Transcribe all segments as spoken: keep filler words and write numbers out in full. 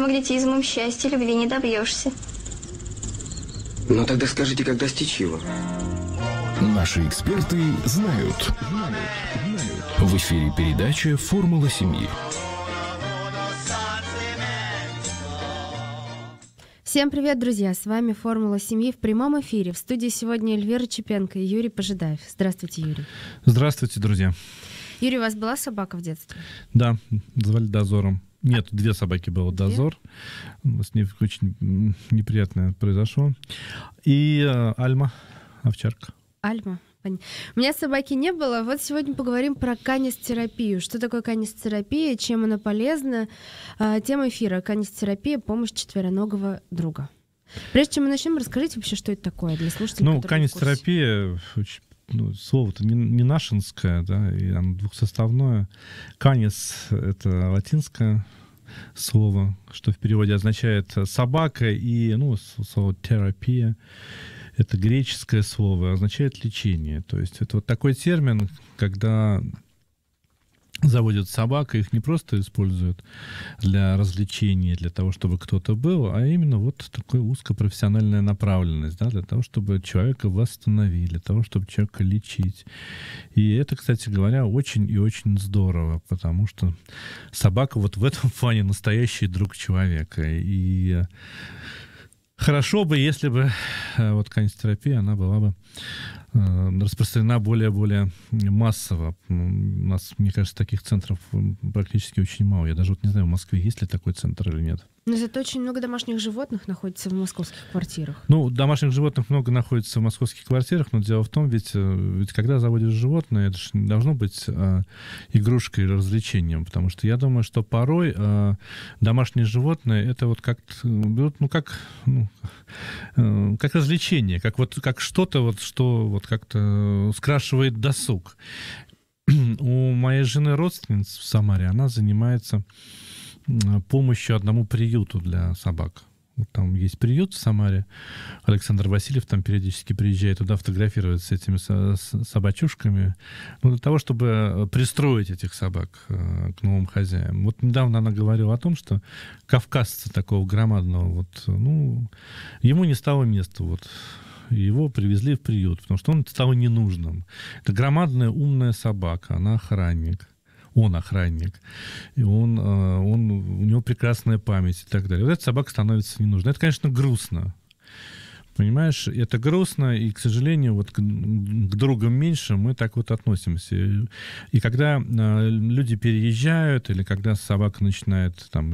Магнетизмом счастья, любви не добьешься. Ну тогда скажите, как достичь его? Наши эксперты знают. В эфире передача «Формула семьи». Всем привет, друзья! С вами «Формула семьи» в прямом эфире. В студии сегодня Эльвира Чепенко и Юрий Пожидаев. Здравствуйте, Юрий. Здравствуйте, друзья. Юрий, у вас была собака в детстве? Да, звали Дозором. Нет, две собаки было. Дозор. С ней очень неприятное произошло. И э, Альма, овчарка. Альма. У меня собаки не было. Вот сегодня поговорим про канистерапию. Что такое канистерапия, чем она полезна? Э, тема эфира. Канистерапия, помощь четвероногого друга. Прежде чем мы начнем, расскажите вообще, что это такое для слушателей. Ну, канистерапия... Ну, слово-то не, не нашинское, да, и оно двухсоставное. Канис — это латинское слово, что в переводе означает собака, и ну, слово терапия — это греческое слово, означает лечение. То есть это вот такой термин, когда заводят собак, их не просто используют для развлечения, для того, чтобы кто-то был, а именно вот такая узкопрофессиональная направленность, да, для того, чтобы человека восстановить, для того, чтобы человека лечить. И это, кстати говоря, очень и очень здорово, потому что собака вот в этом плане настоящий друг человека. И хорошо бы, если бы вот канистерапия, она была бы распространена более-более массово. У нас, мне кажется, таких центров практически очень мало. Я даже вот не знаю, в Москве есть ли такой центр или нет. Но зато очень много домашних животных находится в московских квартирах. Ну, домашних животных много находится в московских квартирах, но дело в том, ведь, ведь когда заводишь животное, это же не должно быть а, игрушкой, развлечением, потому что я думаю, что порой а, домашние животные это вот как берут, ну, как, ну, как развлечение, как вот как что-то вот, что вот как-то скрашивает досуг. У моей жены родственница в Самаре, она занимается помощью одному приюту для собак. Там есть приют в Самаре. Александр Васильев там периодически приезжает туда, фотографирует с этими собачушками. Ну, для того, чтобы пристроить этих собак к новым хозяям. Вот недавно она говорила о том, что кавказца такого громадного, вот, ну, ему не стало места, вот. Его привезли в приют, потому что он стал ненужным. Это громадная умная собака, она охранник. Он охранник, и он, он, у него прекрасная память и так далее. Вот эта собака становится ненужной. Это, конечно, грустно. Понимаешь, это грустно, и, к сожалению, вот к, к другам меньше мы так вот относимся. И, и когда э, люди переезжают, или когда собака начинает там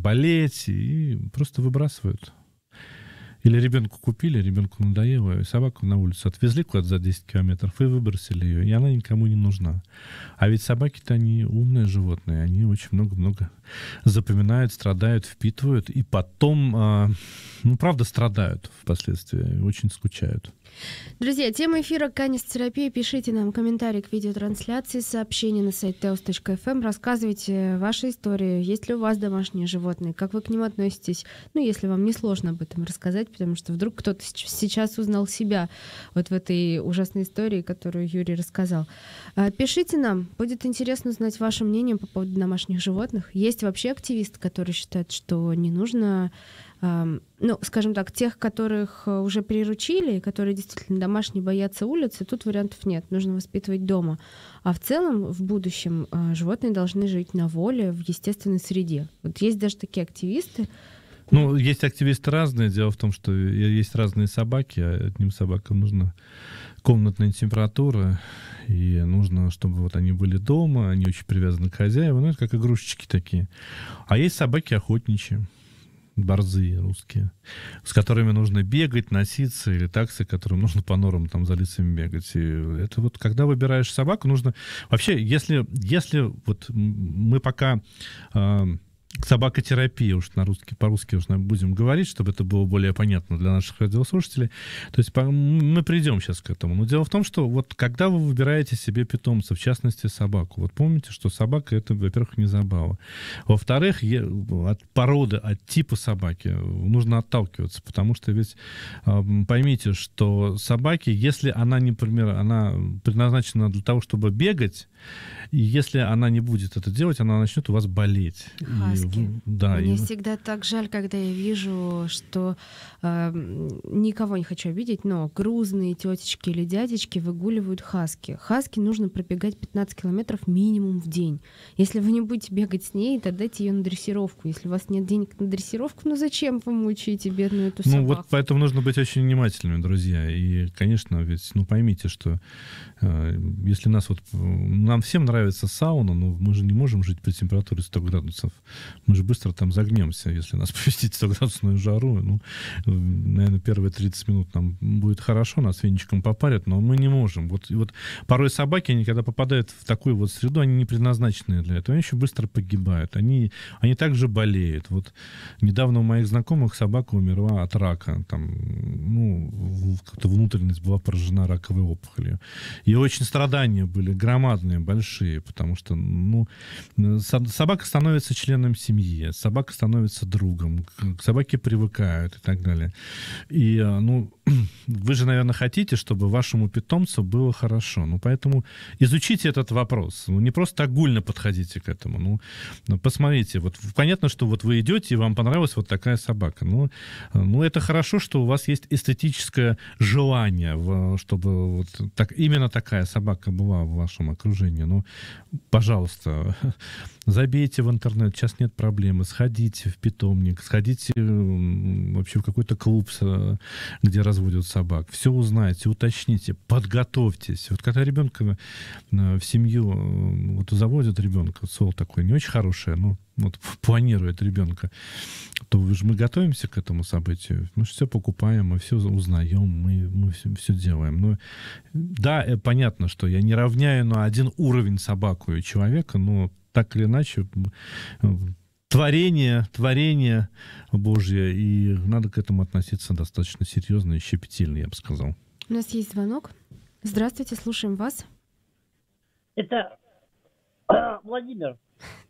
болеть, и просто выбрасывают. Или ребенку купили, ребенку надоело, и собаку на улицу отвезли куда-то за десять километров и выбросили ее, и она никому не нужна. А ведь собаки-то они умные животные, они очень много-много запоминают, страдают, впитывают, и потом, ну, правда, страдают впоследствии, очень скучают. Друзья, тема эфира «Канистерапия». Пишите нам комментарии к видеотрансляции, сообщения на сайт теос точка эф эм. Рассказывайте ваши истории. Есть ли у вас домашние животные? Как вы к ним относитесь? Ну, если вам не сложно об этом рассказать, потому что вдруг кто-то сейчас узнал себя вот в этой ужасной истории, которую Юрий рассказал. Пишите нам. Будет интересно узнать ваше мнение по поводу домашних животных. Есть вообще активисты, которые считают, что не нужно... Ну, скажем так, тех, которых уже приручили, которые действительно домашние, боятся улицы, тут вариантов нет, нужно воспитывать дома. А в целом, в будущем, животные должны жить на воле, в естественной среде. Вот есть даже такие активисты. Ну, есть активисты разные. Дело в том, что есть разные собаки, а одним собакам нужна комнатная температура, и нужно, чтобы вот они были дома, они очень привязаны к хозяевам, ну, это как игрушечки такие. А есть собаки охотничьи. Борзые русские, с которыми нужно бегать, носиться, или таксы, которым нужно по норам там за лицами бегать. И это вот когда выбираешь собаку, нужно... Вообще, если, если вот мы пока... Э, собакотерапия, уж на русский, по-русски уж будем говорить, чтобы это было более понятно для наших радиослушателей. То есть мы придем сейчас к этому. Но дело в том, что вот когда вы выбираете себе питомца, в частности собаку, вот помните, что собака — это, во-первых, не забава. Во-вторых, от породы, от типа собаки нужно отталкиваться, потому что ведь поймите, что собаки, если она, например, она предназначена для того, чтобы бегать, и если она не будет это делать, она начнет у вас болеть. Хаски. Да, Мне и... всегда так жаль, когда я вижу, что э, никого не хочу обидеть, но грузные тетечки или дядечки выгуливают хаски. Хаски нужно пробегать пятнадцать километров минимум в день. Если вы не будете бегать с ней, то дайте ее на дрессировку. Если у вас нет денег на дрессировку, ну зачем вы мучаете бедную эту собаку? Ну вот поэтому нужно быть очень внимательными, друзья. И, конечно, ведь, ну поймите, что э, если нас вот... Нам всем нравится сауна, но мы же не можем жить при температуре сто градусов. Мы же быстро там загнемся, если нас поместить в сто градусную жару. Ну, наверное, первые тридцать минут нам будет хорошо, нас веничком попарят, но мы не можем. Вот, и вот порой собаки, они когда попадают в такую вот среду, они не предназначены для этого. Они еще быстро погибают. Они, они также болеют. Вот недавно у моих знакомых собака умерла от рака. Там, ну, как-то внутренность была поражена раковой опухолью. И очень страдания были громадные, большие, потому что, ну, собака становится членом семьи, собака становится другом, к собаке привыкают и так далее. И, ну, вы же, наверное, хотите, чтобы вашему питомцу было хорошо. Ну, поэтому изучите этот вопрос. Ну, не просто огульно подходите к этому. Ну, посмотрите. Вот понятно, что вот вы идете, и вам понравилась вот такая собака. Ну, ну это хорошо, что у вас есть эстетическое желание, чтобы вот так, именно такая собака была в вашем окружении. Ну, пожалуйста, забейте в интернет, сейчас нет проблемы. Сходите в питомник, сходите вообще в какой-то клуб, где разводят собак. Все узнаете, уточните, подготовьтесь. Вот когда ребенка в семью, вот заводят ребенка, соло такое не очень хорошее, но вот планирует ребенка, то же мы готовимся к этому событию. Мы же все покупаем, мы все узнаем, мы, мы все, все делаем. Но, да, понятно, что я не равняю на один уровень собаку и человека, но так или иначе, творение, творение Божье, и надо к этому относиться достаточно серьезно и щепетильно, я бы сказал. У нас есть звонок. Здравствуйте, слушаем вас. Это Владимир.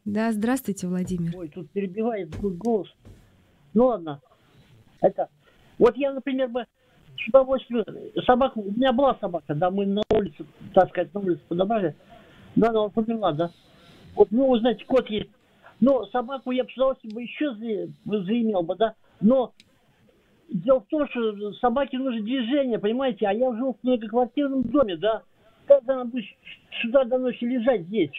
Да, здравствуйте, Владимир. Ой, тут перебивает голос. Ну ладно, Это... Вот я, например, бы с удовольствием... Собаку... У меня была собака, да, мы на улице, так сказать, на улице подобрали. Да, она померла, да. Вот, ну, вы знаете, кот есть. Но собаку я бы с удовольствием бы еще за... заимел бы, да. Но дело в том, что собаке нужно движение, понимаете? А я жил в многоквартирном доме, да. Как она будет сюда до ночи лежать здесь?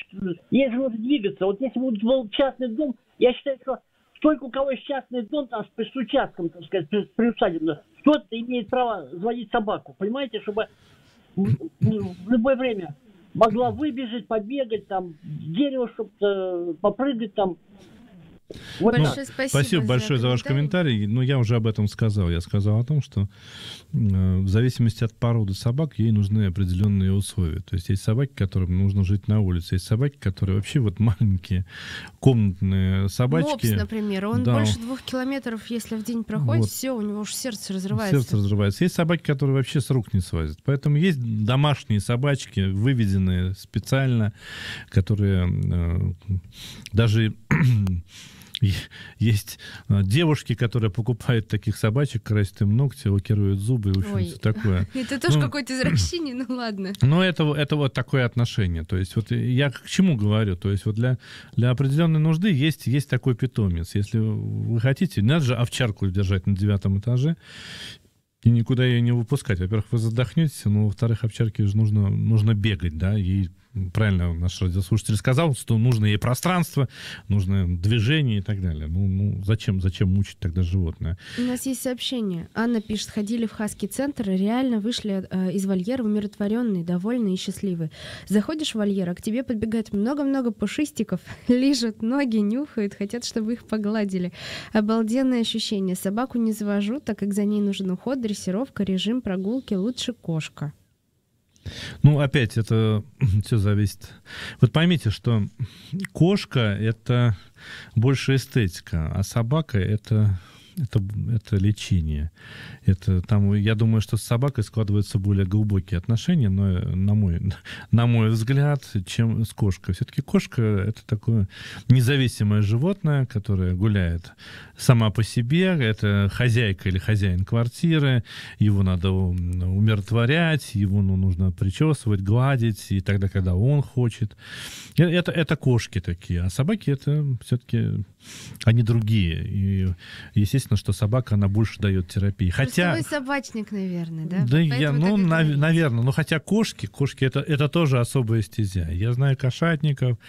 Ей же нужно двигаться. Вот если бы был частный дом, я считаю, что только у кого есть частный дом, там, с участком, так сказать, приусадебно, кто-то имеет право заводить собаку, понимаете, чтобы в любое время могла выбежать, побегать, там, дерево, чтобы попрыгать, там. Вот ну, спасибо спасибо за большое за ваш комментарий. Ну, я уже об этом сказал. Я сказал о том, что э, в зависимости от породы собак ей нужны определенные условия. То есть есть собаки, которым нужно жить на улице, есть собаки, которые вообще вот маленькие комнатные собачки. Мопс, например, он да, больше двух километров, если в день проходит, вот, все, у него уж сердце разрывается. Сердце разрывается. Есть собаки, которые вообще с рук не свозят. Поэтому есть домашние собачки, выведенные специально, которые э, даже... Есть девушки, которые покупают таких собачек, красят им ногти, лакируют зубы, в общем, все такое. Это тоже ну, какое-то извращение, ну ладно. Но это, это вот такое отношение. То есть вот я к чему говорю? То есть вот для, для определенной нужды есть, есть такой питомец. Если вы хотите, надо же овчарку держать на девятом этаже и никуда ее не выпускать. Во-первых, вы задохнетесь, но во-вторых, овчарке же нужно, нужно бегать, да, ей... Правильно наш радиослушатель сказал, что нужно ей пространство, нужно движение и так далее. Ну, ну зачем, зачем мучить тогда животное? У нас есть сообщение. Анна пишет, ходили в хаски-центр, реально вышли э, из вольера умиротворенные, довольные и счастливые. Заходишь в вольер, а к тебе подбегает много-много пушистиков, лижут ноги, нюхают, хотят, чтобы их погладили. Обалденное ощущение. Собаку не завожу, так как за ней нужен уход, дрессировка, режим прогулки, лучше кошка. Ну, опять, это все зависит. Вот поймите, что кошка — это больше эстетика, а собака — это, это, это лечение. Это, там, я думаю, что с собакой складываются более глубокие отношения, но, на мой, на мой взгляд, чем с кошкой. Все-таки кошка — это такое независимое животное, которое гуляет сама по себе, это хозяйка или хозяин квартиры, его надо умиротворять, его ну, нужно причесывать, гладить, и тогда, когда он хочет. Это, это кошки такие, а собаки — это все-таки они другие. И, естественно, что собака, она больше дает терапии. Хотя... Вы собачник, наверное, да? Да, я, ну, нав- наверное. Но хотя кошки, кошки — это, это тоже особая стезя. Я знаю кошатников,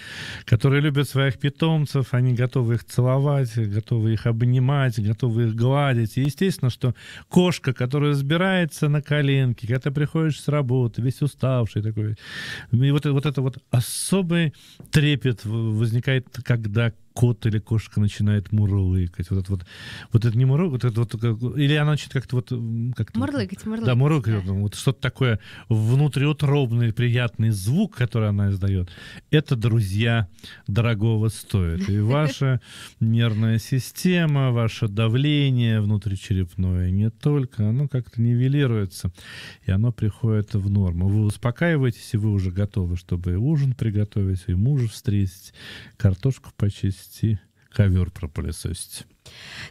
которые любят своих питомцев, они готовы их целовать, готовы их обнимать, обнимать, готовы их гладить. И естественно, что кошка, которая сбирается на коленки, когда ты приходишь с работы, весь уставший такой. И вот, вот это вот особый трепет возникает, когда кот или кошка начинает мурлыкать. Вот это вот, вот это не мурлыкать, вот это вот, или она начинает как-то вот... Как-то, мурлыкать, мурлыкать. Да, мурлыкать. Да. Вот что-то такое внутриутробный приятный звук, который она издает. Это, друзья, дорогого стоит. И ваша нервная система, ваше давление внутричерепное не только, оно как-то нивелируется, и оно приходит в норму. Вы успокаиваетесь, и вы уже готовы, чтобы и ужин приготовить, и мужа встретить, картошку почистить, ковер пропылесосить.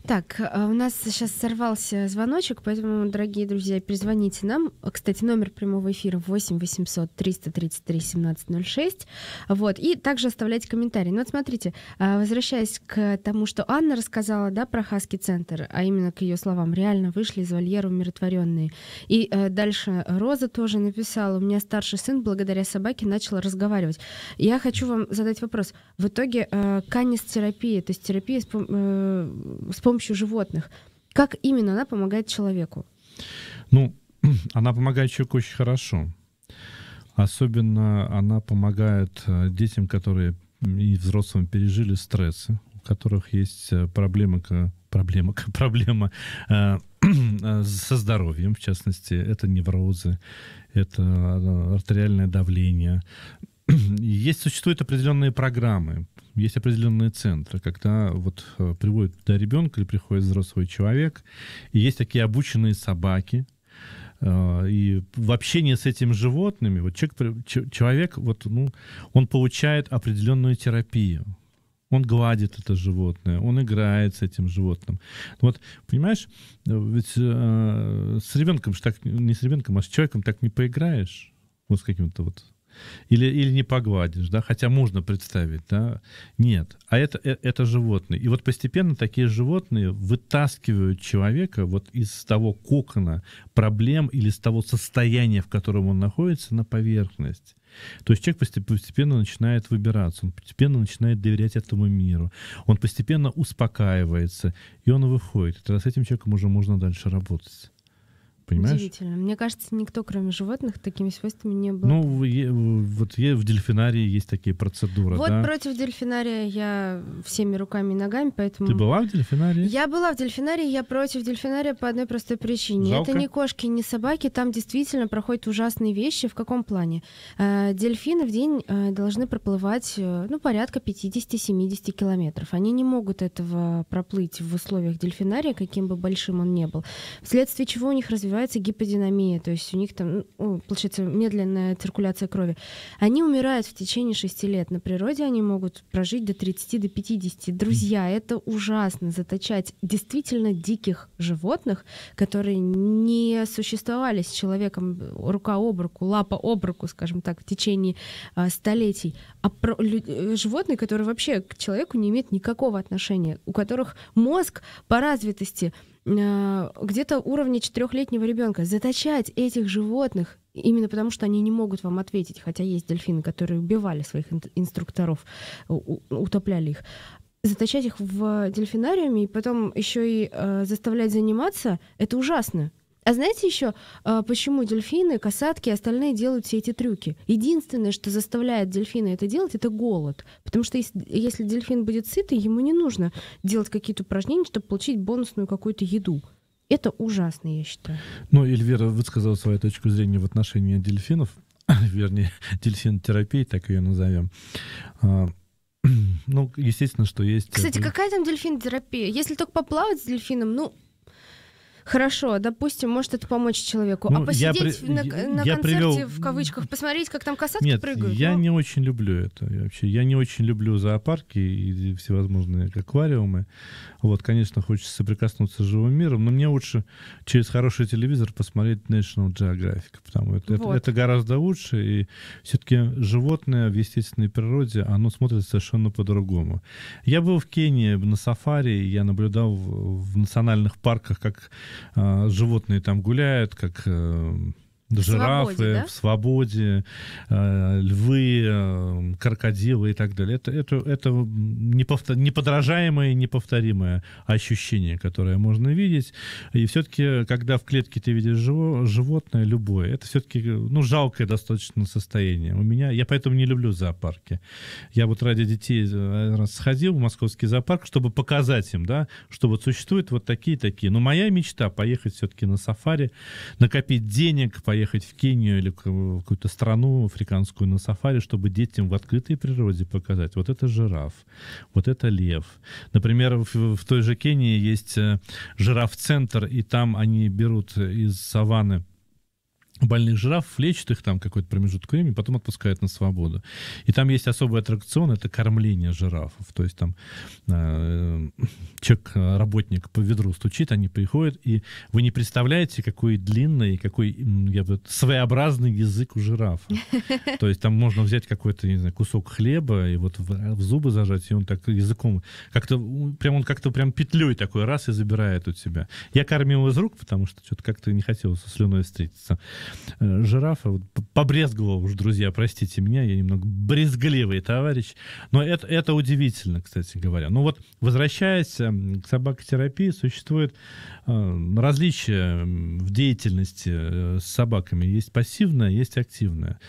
Так, у нас сейчас сорвался звоночек, поэтому, дорогие друзья, перезвоните нам. Кстати, номер прямого эфира восемь восемьсот триста тридцать три семнадцать ноль шесть. Вот. И также оставляйте комментарии. Ну вот смотрите, возвращаясь к тому, что Анна рассказала, да, про хаски-центр, а именно к ее словам, реально вышли из вольера умиротворенные. И дальше Роза тоже написала, у меня старший сын благодаря собаке начал разговаривать. Я хочу вам задать вопрос. В итоге канистерапия, то есть терапия с с помощью животных. Как именно она помогает человеку? Ну, она помогает человеку очень хорошо. Особенно она помогает детям, которые и взрослым пережили стрессы, у которых есть проблемы, проблема, проблема э, со здоровьем, в частности. Это неврозы, это артериальное давление. Есть, существуют определенные программы, есть определенные центры, когда вот приводят туда ребенка или приходит взрослый человек, и есть такие обученные собаки, и в общении с этими животными вот человек, человек вот, ну, он получает определенную терапию. Он гладит это животное, он играет с этим животным. Вот, понимаешь, ведь э, с ребенком, так, не с ребенком, а с человеком так не поиграешь. Вот с каким-то вот. Или, или не погладишь, да, хотя можно представить, да, нет, а это, это животные. И вот постепенно такие животные вытаскивают человека вот из того кокона проблем или из того состояния, в котором он находится, на поверхность. То есть человек постепенно начинает выбираться, он постепенно начинает доверять этому миру, он постепенно успокаивается, и он выходит. И тогда с этим человеком уже можно дальше работать. Понимаешь? Удивительно. Мне кажется, никто, кроме животных, такими свойствами не был. Ну, е- вот е- в дельфинарии есть такие процедуры. Вот да? Против дельфинария я всеми руками и ногами, поэтому... Ты была в дельфинарии? Я была в дельфинарии, я против дельфинария по одной простой причине. Жалко. Это ни кошки, ни собаки, там действительно проходят ужасные вещи. В каком плане? Э, дельфины в день э, должны проплывать э, ну, порядка пятьдесят-семьдесят километров. Они не могут этого проплыть в условиях дельфинария, каким бы большим он ни был. Вследствие чего у них развивается гиподинамия, то есть у них там, ну, получается, медленная циркуляция крови. Они умирают в течение шести лет. На природе они могут прожить до тридцати, до пятидесяти. Друзья, это ужасно, заточать действительно диких животных, которые не существовали с человеком рука об руку, лапа об руку, скажем так, в течение а, столетий. А про, лю, животные, которые вообще к человеку не имеют никакого отношения, у которых мозг по развитости где-то уровня четырехлетнего ребенка. Заточать этих животных именно потому, что они не могут вам ответить, хотя есть дельфины, которые убивали своих инструкторов, утопляли их. Заточать их в дельфинариуме и потом еще и э, заставлять заниматься — это ужасно. А знаете еще, почему дельфины, касатки и остальные делают все эти трюки? Единственное, что заставляет дельфина это делать, это голод. Потому что если, если дельфин будет сытый, ему не нужно делать какие-то упражнения, чтобы получить бонусную какую-то еду. Это ужасно, я считаю. Ну, Эльвира высказала свою точку зрения в отношении дельфинов, вернее, дельфинотерапии, так ее назовем. Ну, естественно, что есть... Кстати, какая там дельфинотерапия? Если только поплавать с дельфином, ну... Хорошо, допустим, может это помочь человеку. Ну, а посидеть я, на, я, на я концерте, привел... в кавычках, посмотреть, как там касатки Нет, прыгают? Нет, я ну... не очень люблю это. Я, вообще, я не очень люблю зоопарки и всевозможные аквариумы. Вот, конечно, хочется соприкоснуться с живым миром, но мне лучше через хороший телевизор посмотреть National Geographic, потому что вот. это, это гораздо лучше. И все-таки животное в естественной природе, оно смотрится совершенно по-другому. Я был в Кении на сафари, я наблюдал в национальных парках, как животные там гуляют, как в жирафы, свободе, да? в свободе, львы, крокодилы и так далее. Это, это, это неподражаемое, неповторимое ощущение, которое можно видеть. И все-таки, когда в клетке ты видишь животное, любое, это все-таки ну, жалкое достаточно состояние. У меня, я поэтому не люблю зоопарки. Я вот ради детей сходил в московский зоопарк, чтобы показать им, да, что вот существуют вот такие-такие. Но моя мечта — поехать все-таки на сафари, накопить денег, поехать поехать в Кению или в какую-то страну африканскую на сафари, чтобы детям в открытой природе показать. Вот это жираф, вот это лев. Например, в, в той же Кении есть жираф-центр, и там они берут из саванны больных жирафов, лечат их там какой-то промежуток времени, потом отпускают на свободу. И там есть особый аттракцион — это кормление жирафов. То есть там э, человек, работник по ведру стучит, они приходят, и вы не представляете, какой длинный, какой я бы, своеобразный язык у жирафа. То есть там можно взять какой-то, не знаю, кусок хлеба и вот в, в зубы зажать, и он так языком как-то прям, он как-то прям петлей такой раз и забирает у тебя. Я кормил из рук, потому что что-то как-то не хотелось со слюной встретиться. Жирафа, побрезговал уж, друзья, простите меня, я немного брезгливый товарищ, но это, это удивительно, кстати говоря. Ну вот, возвращаясь к собакотерапии, существует э, различия в деятельности с собаками. Есть пассивная, есть активная.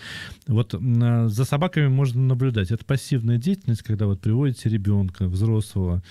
Вот э, за собаками можно наблюдать. Это пассивная деятельность, когда вот приводите ребенка, взрослого,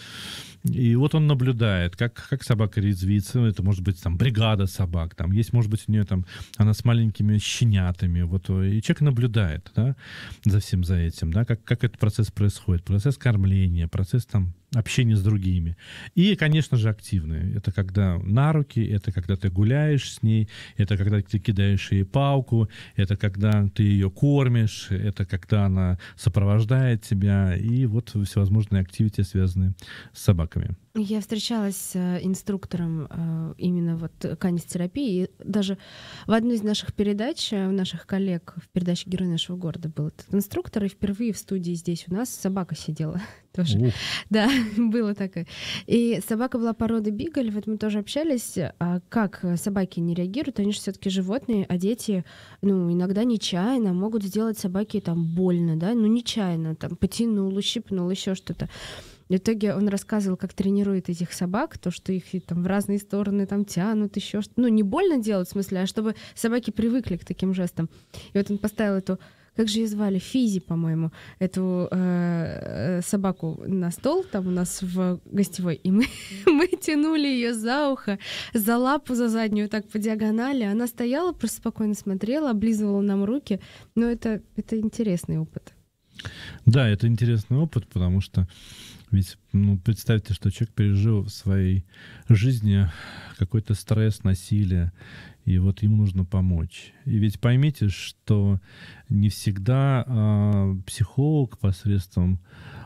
и вот он наблюдает, как, как собака резвится. Это может быть там бригада собак, там есть, может быть, у нее там она с маленькими щенятами. Вот, и человек наблюдает, да, за всем за этим, да, как, как этот процесс происходит. Процесс кормления, процесс там общение с другими. И, конечно же, активные. Это когда на руки, это когда ты гуляешь с ней, это когда ты кидаешь ей палку, это когда ты ее кормишь, это когда она сопровождает тебя, и вот всевозможные активити, связанные с собаками. Я встречалась с инструктором именно вот канистерапии, и даже в одной из наших передач, у наших коллег, в передаче «Герой нашего города» был этот инструктор, и впервые в студии здесь у нас собака сидела тоже. Ух. Да, было такое. И собака была породы биголь, вот мы тоже общались, а как собаки не реагируют, они же все-таки животные, а дети, ну, иногда нечаянно могут сделать собаке там больно, да, ну, нечаянно, там, потянул, ущипнул, еще что-то. В итоге он рассказывал, как тренирует этих собак, то, что их там в разные стороны там тянут, еще что-то. Ну, не больно делать, в смысле, а чтобы собаки привыкли к таким жестам. И вот он поставил эту, как же ее звали, Физи, по-моему, эту э, собаку на стол, там у нас в гостевой, и мы, мы тянули ее за ухо, за лапу, за заднюю, так по диагонали. Она стояла, просто спокойно смотрела, облизывала нам руки. Но это, это интересный опыт. Да, это интересный опыт, потому что ведь, ну, представьте, что человек пережил в своей жизни какой-то стресс, насилие, и вот ему нужно помочь. И ведь поймите, что не всегда а, психолог посредством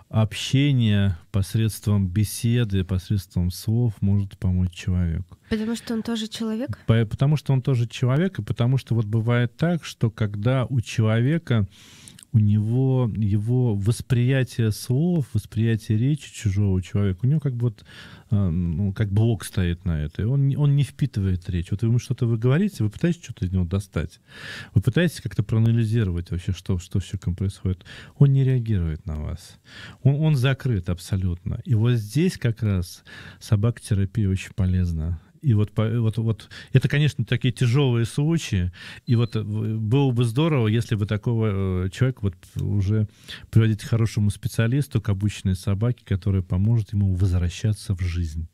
общения, посредством беседы, посредством слов может помочь человеку. Потому что он тоже человек? По- потому что он тоже человек, и потому что вот бывает так, что когда у человека у него его восприятие слов, восприятие речи чужого человека, у него как бы вот, ну, как блок стоит на это, и он, он не впитывает речь. Вот вы ему что-то вы говорите, вы пытаетесь что-то из него достать, вы пытаетесь как-то проанализировать вообще, что, что с человеком происходит. Он не реагирует на вас. Он, он закрыт абсолютно. И вот здесь как раз собакотерапия очень полезна. И вот, вот, вот это, конечно, такие тяжелые случаи. И вот было бы здорово, если бы такого человека вот уже приводить к хорошему специалисту, к обученной собаке, которая поможет ему возвращаться в жизнь.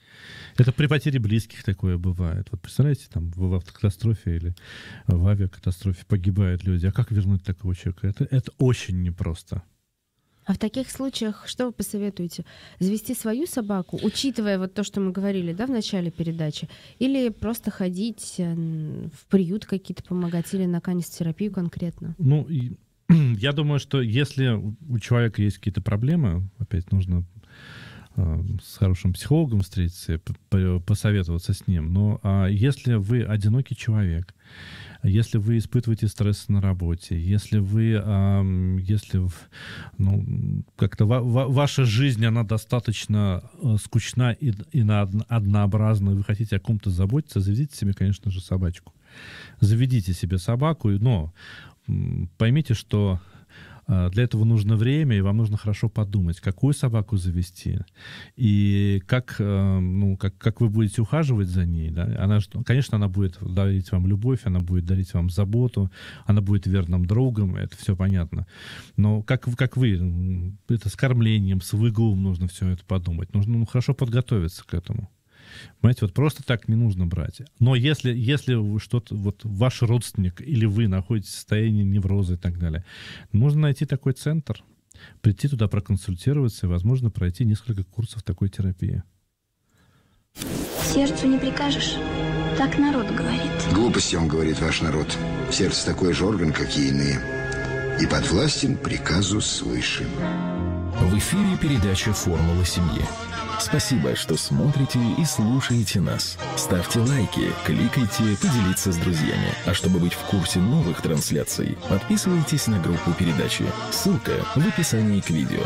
Это при потере близких такое бывает. Вот представляете, там в автокатастрофе или в авиакатастрофе погибают люди. А как вернуть такого человека? Это, это очень непросто. А в таких случаях что вы посоветуете? Завести свою собаку, учитывая вот то, что мы говорили, да, в начале передачи, или просто ходить в приют какие-то помогать, или на канистерапию конкретно? Ну, я думаю, что если у человека есть какие-то проблемы, опять нужно с хорошим психологом встретиться и посоветоваться с ним. Но а если вы одинокий человек, если вы испытываете стресс на работе, если вы, э, если, ну, как-то ва- ва- ваша жизнь, она достаточно э, скучна и, и однообразна, вы хотите о ком-то заботиться, заведите себе, конечно же, собачку. Заведите себе собаку, но э, поймите, что для этого нужно время, и вам нужно хорошо подумать, какую собаку завести, и как, ну, как, как вы будете ухаживать за ней. Да? Она, конечно, она будет дарить вам любовь, она будет дарить вам заботу, она будет верным другом, это все понятно. Но как, как вы, это с кормлением, с выгулом нужно все это подумать. Нужно, ну, хорошо подготовиться к этому. Понимаете, вот просто так не нужно брать. Но если, если что-то, вот ваш родственник или вы находитесь в состоянии невроза и так далее, нужно найти такой центр, прийти туда, проконсультироваться и, возможно, пройти несколько курсов такой терапии. Сердцу не прикажешь, так народ говорит. Глупости вам говорит ваш народ. Сердце такой же орган, как и иные. И подвластен приказу свыше. В эфире передача «Формула семьи». Спасибо, что смотрите и слушаете нас. Ставьте лайки, кликайте «Поделиться с друзьями». А чтобы быть в курсе новых трансляций, подписывайтесь на группу передачи. Ссылка в описании к видео.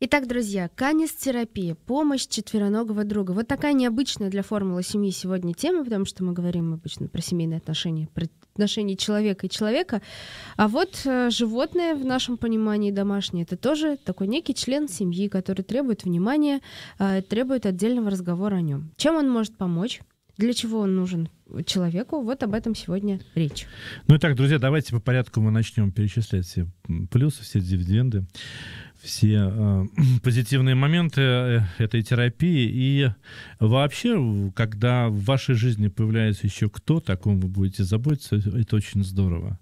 Итак, друзья, канистерапия, помощь четвероногого друга. Вот такая необычная для «Формулы семьи» сегодня тема, потому что мы говорим обычно про семейные отношения, про отношения человека и человека. А вот э, животное в нашем понимании домашнее — это тоже такой некий член семьи, который требует внимания, э, требует отдельного разговора о нем. Чем он может помочь? Для чего он нужен человеку? Вот об этом сегодня речь. Ну и так, друзья, давайте по порядку мы начнем перечислять все плюсы, все дивиденды, все э, позитивные моменты этой терапии. И вообще, когда в вашей жизни появляется еще кто-то, о ком вы будете заботиться, это очень здорово.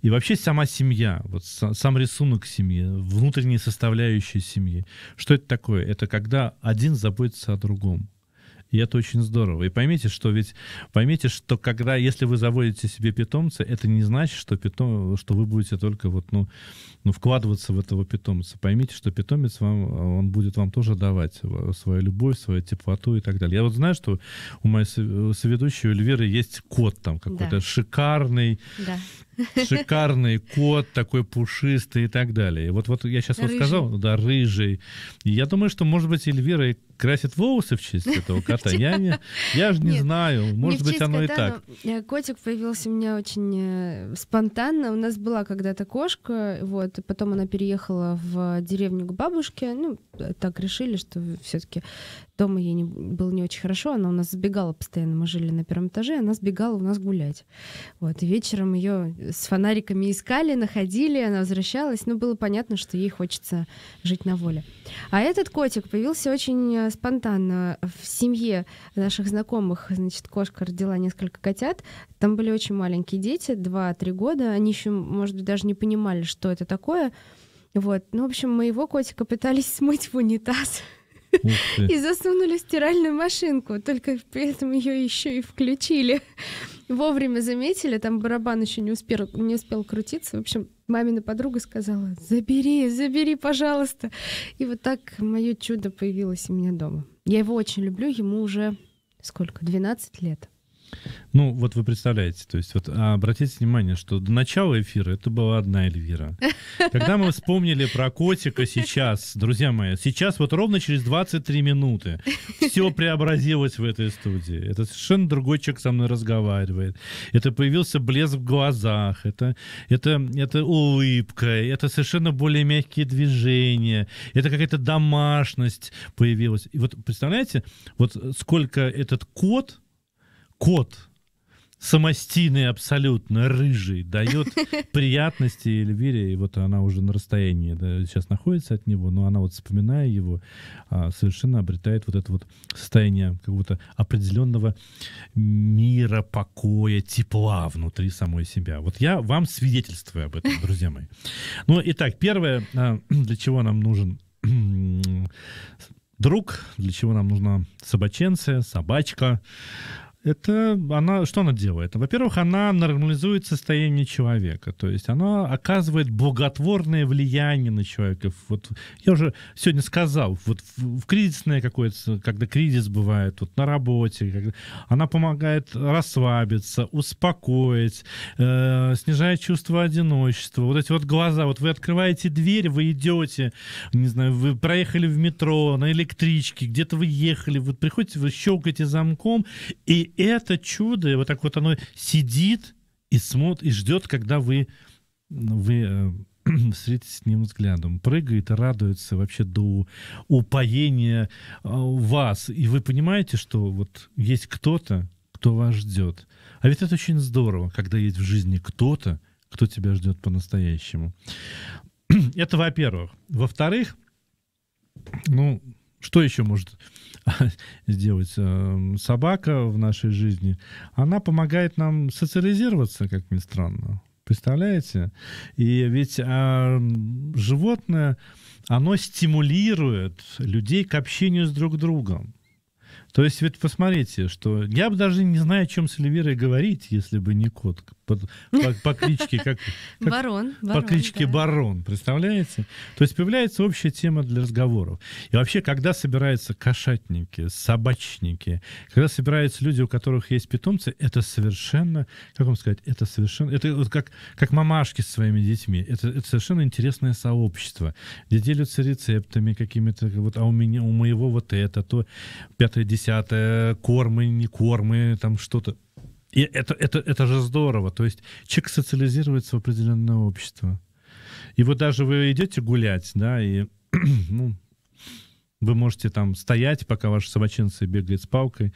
И вообще сама семья, вот сам рисунок семьи, внутренние составляющие семьи. Что это такое? Это когда один заботится о другом. И это очень здорово. И поймите, что ведь поймите, что когда, если вы заводите себе питомца, это не значит, что, питом, что вы будете только вот, ну, ну, вкладываться в этого питомца. Поймите, что питомец вам, он будет вам тоже давать свою любовь, свою теплоту и так далее. Я вот знаю, что у моей соведущей Эльвиры есть кот там какой-то, да, шикарный. Да. Шикарный кот, такой пушистый и так далее. Вот, вот я сейчас рыжий. Вот сказал, да, рыжий. И я думаю, что, может быть, Эльвира и красит волосы в честь этого кота. Я, не, я же не Нет, знаю. Может быть, оно кота, и так. Котик появился у меня очень спонтанно. У нас была когда-то кошка, вот, и потом она переехала в деревню к бабушке. Ну, так решили, что все-таки дома ей не, было не очень хорошо. Она у нас сбегала постоянно. Мы жили на первом этаже, она сбегала у нас гулять. Вот, и вечером ее с фонариками искали, находили, она возвращалась, но было понятно, что ей хочется жить на воле. А этот котик появился очень спонтанно. В семье наших знакомых, значит, кошка родила несколько котят, там были очень маленькие дети, два-три года, они еще, может быть, даже не понимали, что это такое. Вот. Ну, в общем, моего котика пытались смыть в унитаз и засунули в стиральную машинку, только при этом ее еще и включили. Вовремя заметили, там барабан еще не успел, не успел крутиться. В общем, мамина подруга сказала: забери, забери, пожалуйста. И вот так мое чудо появилось у меня дома. Я его очень люблю, ему уже сколько? двенадцать лет. Ну, вот вы представляете, то есть вот обратите внимание, что до начала эфира это была одна Эльвира. Когда мы вспомнили про котика сейчас, друзья мои, сейчас вот ровно через двадцать три минуты все преобразилось в этой студии. Это совершенно другой человек со мной разговаривает. Это появился блеск в глазах, это, это, это улыбка, это совершенно более мягкие движения, это какая-то домашность появилась. И вот представляете, вот сколько этот кот... Кот самостийный, абсолютно рыжий, дает приятности Эльвире, и вот она уже на расстоянии, да, сейчас находится от него, но она вот, вспоминая его, совершенно обретает вот это вот состояние какого-то определенного мира, покоя, тепла внутри самой себя. Вот я вам свидетельствую об этом, друзья мои. Ну, итак, первое, для чего нам нужен друг, для чего нам нужна собаченция, собачка. Это она, что она делает? Во-первых, она нормализует состояние человека, то есть она оказывает благотворное влияние на человека. Вот я уже сегодня сказал, вот в кризисное какое-то, когда кризис бывает, вот на работе, когда... она помогает расслабиться, успокоить, э, снижает чувство одиночества. Вот эти вот глаза, вот вы открываете дверь, вы идете, не знаю, вы проехали в метро, на электричке, где-то вы ехали, вот приходите, вы щелкаете замком, и это чудо, вот так вот оно сидит и смотрит, и ждет, когда вы, вы встретитесь с ним взглядом. Прыгает и радуется вообще до упоения вас. И вы понимаете, что вот есть кто-то, кто вас ждет. А ведь это очень здорово, когда есть в жизни кто-то, кто тебя ждет по-настоящему. Это во-первых. Во-вторых, ну, что еще может сделать собака в нашей жизни? Она помогает нам социализироваться, как ни странно. Представляете? И ведь а, животное, оно стимулирует людей к общению с друг другом. То есть, ведь посмотрите, что я бы даже не знаю, о чем с Эльвирой говорить, если бы не кот по, по, по кличке как, как барон, по барон, кличке да. Барон, представляете? То есть появляется общая тема для разговоров. И вообще, когда собираются кошатники, собачники, когда собираются люди, у которых есть питомцы, это совершенно, как вам сказать, это совершенно, это вот как, как мамашки с своими детьми, это, это совершенно интересное сообщество, где делятся рецептами какими-то, вот, а у меня, у моего вот это, то пятое, десятое. Кормы, не кормы, там что-то. И это, это, это же здорово. То есть человек социализируется в определенное общество. И вот даже вы идете гулять, да, и ну, вы можете там стоять, пока ваша собаченция бегает с палкой.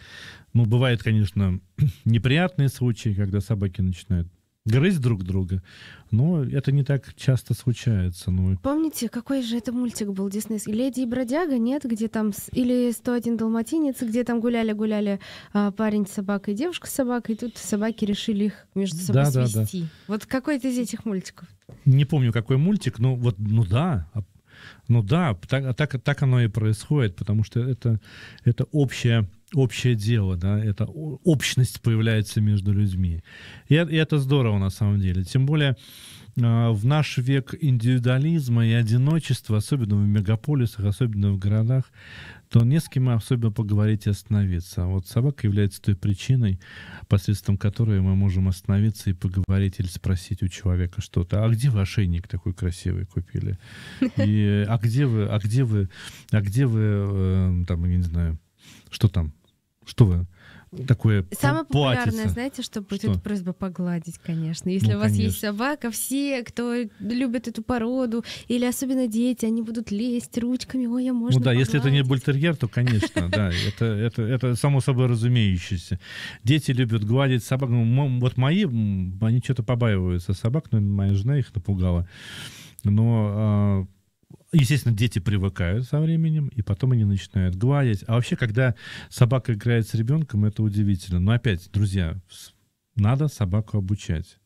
Ну, бывают, конечно, неприятные случаи, когда собаки начинают грызть друг друга. Но это не так часто случается. Но... Помните, какой же это мультик был диснейский? «Леди и бродяга», нет? Где там... Или «сто один далматинец», где там гуляли-гуляли парень с собакой и девушка с собакой, и тут собаки решили их между собой да, свести. Да, да. Вот какой-то из этих мультиков? Не помню, какой мультик, но вот, ну да... Ну да, так, так, так оно и происходит, потому что это, это общее, общее дело, да, это общность появляется между людьми. И, и это здорово на самом деле. Тем более в наш век индивидуализма и одиночества, особенно в мегаполисах, особенно в городах, то не с кем особенно поговорить и остановиться. А вот собака является той причиной, посредством которой мы можем остановиться и поговорить или спросить у человека что-то. А где вы ошейник такой красивый купили? И, а где вы, а где вы, а где вы, там, я не знаю, что там, что вы? Такое самое популярное, платьице. Знаете, что будет просьба погладить, конечно. Если ну, у вас конечно. Есть собака, все, кто любит эту породу, или особенно дети, они будут лезть ручками, ой, я можно Ну да, погладить. Если это не бультерьер, то, конечно, да, это само собой разумеющееся. Дети любят гладить собак. Вот мои, они что-то побаиваются собак, но моя жена их напугала. Но... Естественно, дети привыкают со временем, и потом они начинают гладить. А вообще, когда собака играет с ребенком, это удивительно. Но опять, друзья, надо собаку обучать.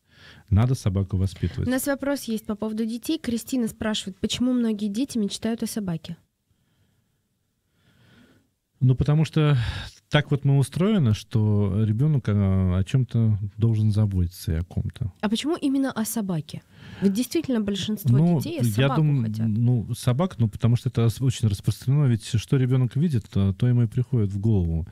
Надо собаку воспитывать. У нас вопрос есть по поводу детей. Кристина спрашивает, почему многие дети мечтают о собаке? Ну, потому что так вот мы устроены, что ребенок о чем-то должен заботиться и о ком-то. А почему именно о собаке? Ведь действительно большинство ну, детей собаку я думаю, хотят. Ну, собак, ну, потому что это очень распространено. Ведь что ребенок видит, то, то ему и приходит в голову.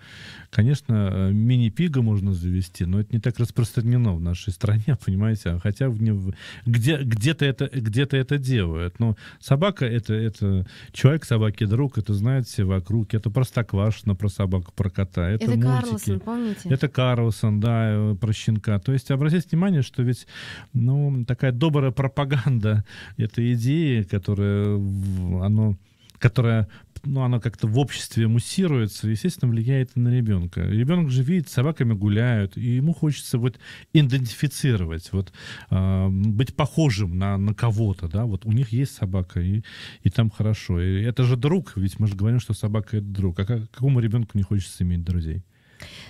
Конечно, мини-пига можно завести, но это не так распространено в нашей стране, понимаете? Хотя в... Где, где-то, это, где-то это делают. Но собака — это, это человек собаки, друг, это знают все вокруг. Это Простоквашино про собаку, про кота. Это, это мультики. Карлсон, помните? Это Карлсон, да, про щенка. То есть обратите внимание, что ведь ну, такая добрая пропаганда этой идеи, которая, оно, которая ну, она как-то в обществе муссируется, естественно, влияет на ребенка. Ребенок же видит, с собаками гуляют, и ему хочется вот идентифицировать, вот, э, быть похожим на, на кого-то. Да? Вот у них есть собака, и, и там хорошо. И это же друг, ведь мы же говорим, что собака — это друг. А как, какому ребенку не хочется иметь друзей?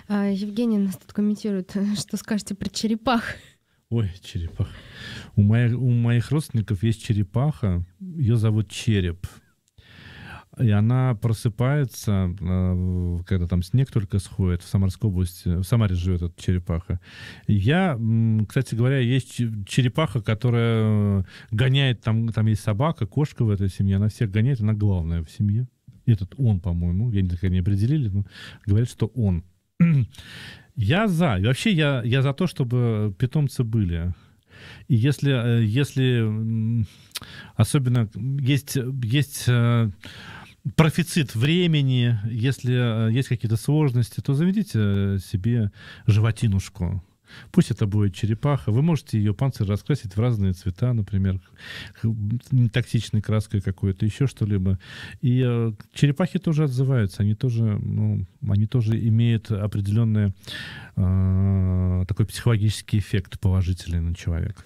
Евгений нас тут комментирует, что скажете про черепах. Ой, черепаха. У моих, у моих родственников есть черепаха, ее зовут Череп. И она просыпается, когда там снег только сходит, в Самарской области, в Самаре живет эта черепаха. Я, кстати говоря, есть черепаха, которая гоняет, там, там есть собака, кошка в этой семье, она всех гоняет, она главная в семье. Этот он, по-моему, я не так не определили, но говорят, что он. Я за. И вообще я, я за то, чтобы питомцы были. И если, если особенно есть, есть профицит времени, если есть какие-то сложности, то заведите себе животинушку. Пусть это будет черепаха. Вы можете ее панцирь раскрасить в разные цвета, например, нетоксичной краской какой-то, еще что-либо. И э, черепахи тоже отзываются. Они тоже, ну, они тоже имеют определенный э, такой психологический эффект положительный на человека.